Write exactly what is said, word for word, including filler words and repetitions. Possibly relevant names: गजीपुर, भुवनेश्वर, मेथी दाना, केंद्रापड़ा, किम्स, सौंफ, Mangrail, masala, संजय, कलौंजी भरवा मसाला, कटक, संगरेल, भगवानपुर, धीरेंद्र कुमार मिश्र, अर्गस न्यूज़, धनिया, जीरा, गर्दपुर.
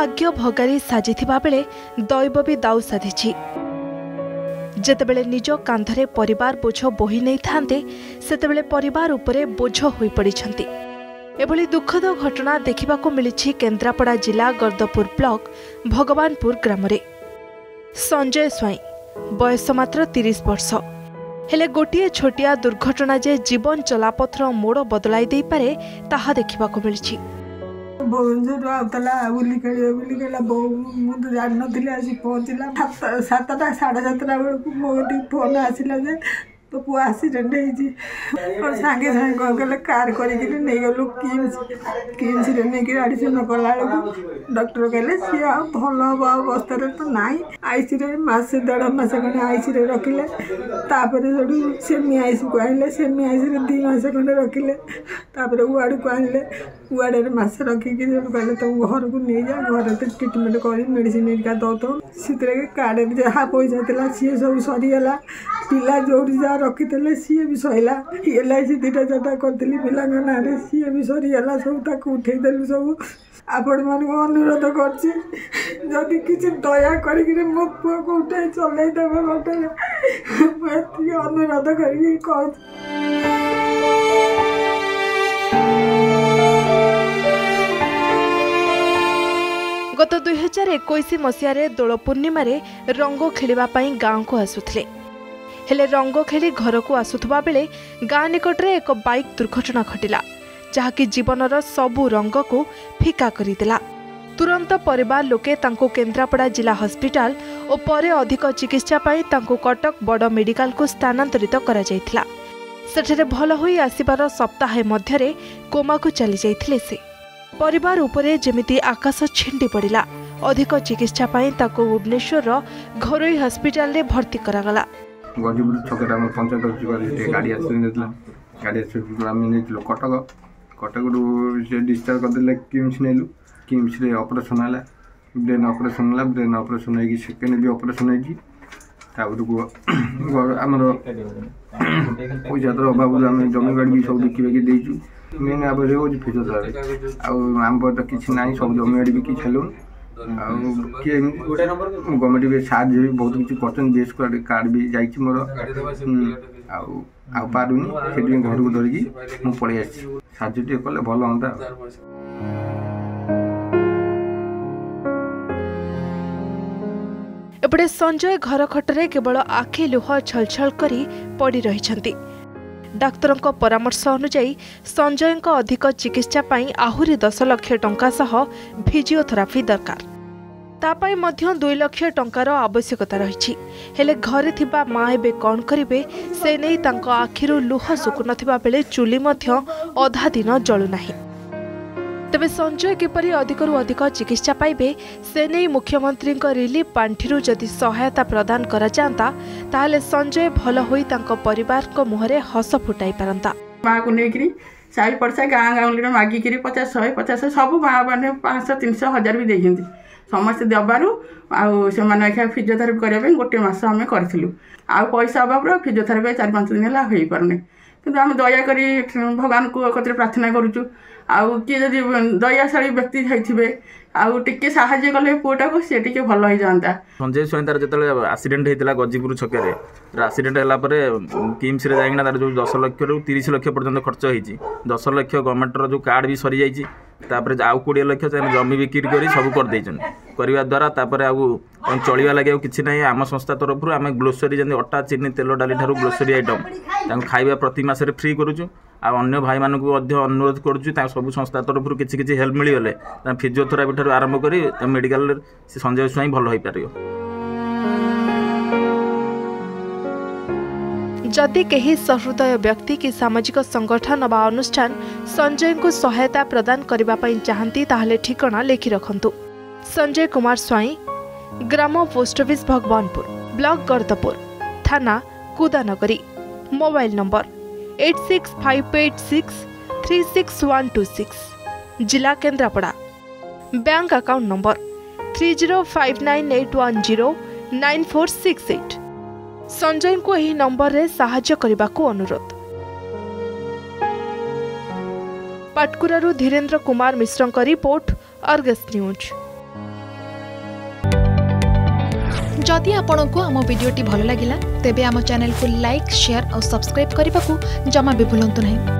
भाग्य भगारी साजिथिबा बेले दैव भी दाऊ साधि जेतेबेले निज कांधरे परिवार बोझ बोही नहीं थांते सेतेबेले परिवार उपरे बोझ होई पड़िछंती। एभली दुखद घटना देखा मिली केंद्रापड़ा जिला गर्दपुर ब्लॉक भगवानपुर ग्राम रे। संजय स्वाई बयस मात्र तीस वर्ष हेले गोटे छोटिया दुर्घटना जे जीवन चलापथर मोड़ बदलाई दे पारे ताहा देखा मिली। तो पु आक्सीडेट हो सागे सागे कौन कले कार करगलु किम्स किम्स आडमिशन कला बेलू डॉक्टर कहले सी आ भल हम अवस्था तो नाई आईसी मसे देढ़ मस खंडे आईसी रखिले सेमी आईसी को आने सेमी आईसी दी मस खंडे रखिले उड़ को आने उड़े मस रखिकी कहले तुम घर को नहीं जा घर तो ट्रिटमेंट कर मेडिसीन एरिका दौथ से कार्ड जहाँ पैसा था सी सब सरीगला पिला जो जा रखी सीए भी सहला एल आई सी दीटा चार्टा करी पिला ना सीए भी सरीगला सब उठेदेलु सब आपण मान अनुरोध करी कि दया करो मो पु को उठे चलईदेव गोटे अनुरोध कर। गत दुई हजार एक मसीह दोल पूर्णिमार रंग खेलवाई गाँव को आसुले हेले रंग खेली घर को आसुवा बेले गाँ निकटरे एक बाइक दुर्घटना घटिला जहाँकि जीवनर सबू रंग को फीका करिदेला। तुरंत परिवार लोके तांको केंद्रापड़ा जिला हस्पिटाल और परे अधिक चिकित्सा पाई तांको कटक बड़ मेडिकल को स्थानांतरित करा जायथिला। सेठरे भल होई आसिबार सप्ताहे मध्यरे कोमा को चली जायथिले। से परिवार उपरे जेमिति आकाश छिंडी पड़िला। अधिक चिकित्सा पाई ताको भुवनेश्वर घरोई हस्पिटाल रे भर्ती करागला। गजीपुर छकटा में पंचायत अधिकारी गाड़ी एक्सीडेंट होतला गाड़ी एक्सीडेंट हम ने लोक कटक कटक से डिस्चार्ज कर देले किम्स नेलु। किम्स रे ऑपरेशन हला ब्रेन ऑपरेशन हला ब्रेन ऑपरेशन होई सेकेंड भी ऑपरेशन होई ताबुर को हमर कोई जातर अभाव हम जमी गाड़ी भी सब बिकि बिकि देइछु। मेन आप फिजिओथेरापी आम तो किसी ना सब जमीवाड़ी भी किसी हेलुन किए गवर्नमेंट भी साहज भी बहुत किसी कर कार्ड भी जा मोर आ पारुनी से घर को धरिकी मुझे पलि आसाज टे कले भल हाँ। एपटे संजय घर खटरे केवल आखि लुह छलछल करी पड़ी रही। डाक्तर परामर्श अनुजाई संजय अधिक चिकित्सा पाई आहुरी दस लक्ष टंका सह फिजिओथेरापी दरकार तापाई मध्य दुई लक्ष टंकार आवश्यकता रही। हेले घरे थिबा माँ एबे कौन करिबे से नहीं तांको आखिरु लुह सुकुनथिबा बेले चुली मध्य अधा दिन जलु नाही। तबे संजय किपरि अधिकरु अधिक चिकित्सा पाइबे से नहीं मुख्यमंत्री रिलीफ पांठिरु जदि सहायता प्रदान करा जांता ताहले संजय भल होई तांको परिवार को मुहरे हस फुटाई पारंता। माँ को लेकर साई पड़सा गाँ गाँव मागिक पचास शहे पचास सब माँ मैंने पाँच तीन सौ हजार भी देखते समस्त दबार आने फिजिओथेरापी करने गोटे मस आम करूँ आ पैसा अभाव फिजिओथेरापी चार पांच दिन है पारने किंतु आम दया करी भगवान को कतरे प्रार्थना करुचु आउ किए जदि दयाशाड़ी व्यक्ति होते आउ टिके साहाय्य कले पुटा को सी टे भल हो जाता। संजय स्वयं तार जो आक्सीडेट होता गजीपुर छकेरे आक्सीडेट होगापर किम्स जाना तार जो दस लक्ष रु तीस लक्ष पर्यटन खर्च होती दस लक्ष गवर्नमेंटर जो कार्ड भी सरी जापर आउ कोड़े लक्ष जमी बिक्री कर सब करदे द्वारा तापर आउ चलवा लगे कि ना आम संस्था तरफ आम ग्लोसरी जमी अटा चीनी तेल डाली ठार ग्लोसरी आइटम खाइबा प्रति मसरे फ्री करुचु आ अन्य भाई मानक अनुरोध करुचु सब संस्था तरफ किसी किसी हेल्प मिलगले फिजिओथेरापी ठार आरंभ कर मेडिकल संजय स्वाई भल हो पार। जदि केही सहृदय व्यक्ति कि सामाजिक संगठन व अनुष्ठान संजय को सहायता प्रदान करने चाहती ताहले ठिकाना लिखि रखंतु। संजय कुमार स्वाई ग्राम post office भगवानपुर block गर्दपुर थाना Kudanagari mobile number eight six five eight six three six one two six जिला केंद्रापड़ा bank account number three zero five nine eight one zero nine four six eight. संजय को यही नंबर रे सहायता करने को अनुरोध। पाटकुरारू धीरेंद्र कुमार मिश्र का रिपोर्ट अर्गस न्यूज़। जदि आपंक आम भिडी भल लगा तेब आम चैनल को लाइक शेयर और सब्सक्राइब करने को जमा भी भूलु ना।